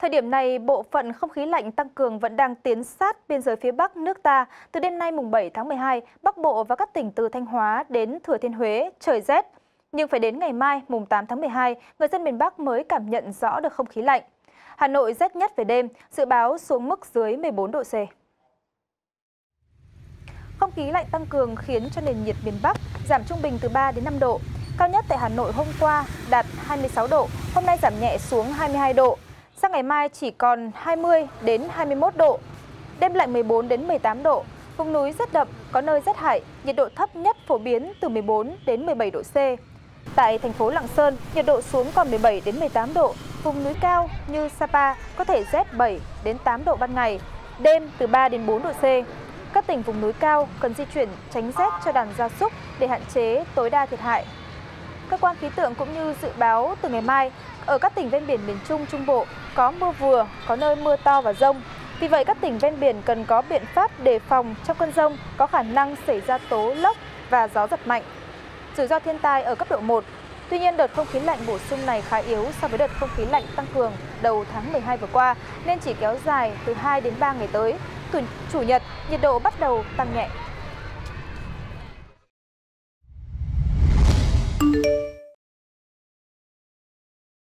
Thời điểm này, bộ phận không khí lạnh tăng cường vẫn đang tiến sát biên giới phía Bắc nước ta. Từ đêm nay mùng 7 tháng 12, Bắc Bộ và các tỉnh từ Thanh Hóa đến Thừa Thiên Huế trời rét. Nhưng phải đến ngày mai mùng 8 tháng 12, người dân miền Bắc mới cảm nhận rõ được không khí lạnh. Hà Nội rét nhất về đêm, dự báo xuống mức dưới 14 độ C. Không khí lạnh tăng cường khiến cho nền nhiệt miền Bắc giảm trung bình từ 3 đến 5 độ. Cao nhất tại Hà Nội hôm qua đạt 26 độ, hôm nay giảm nhẹ xuống 22 độ. Sang ngày mai chỉ còn 20 đến 21 độ. Đêm lạnh 14 đến 18 độ, vùng núi rét đậm, có nơi rét hại, nhiệt độ thấp nhất phổ biến từ 14 đến 17 độ C. Tại thành phố Lạng Sơn, nhiệt độ xuống còn 17 đến 18 độ, vùng núi cao như Sapa có thể rét 7 đến 8 độ ban ngày, đêm từ 3 đến 4 độ C. Các tỉnh vùng núi cao cần di chuyển tránh rét cho đàn gia súc để hạn chế tối đa thiệt hại. Cơ quan khí tượng cũng như dự báo từ ngày mai, ở các tỉnh ven biển miền Trung, Trung Bộ có mưa vừa, có nơi mưa to và dông. Vì vậy, các tỉnh ven biển cần có biện pháp đề phòng trong cơn dông có khả năng xảy ra tố, lốc và gió giật mạnh. Rủi ro thiên tai ở cấp độ 1. Tuy nhiên, đợt không khí lạnh bổ sung này khá yếu so với đợt không khí lạnh tăng cường đầu tháng 12 vừa qua, nên chỉ kéo dài từ 2 đến 3 ngày tới. Chủ nhật, nhiệt độ bắt đầu tăng nhẹ.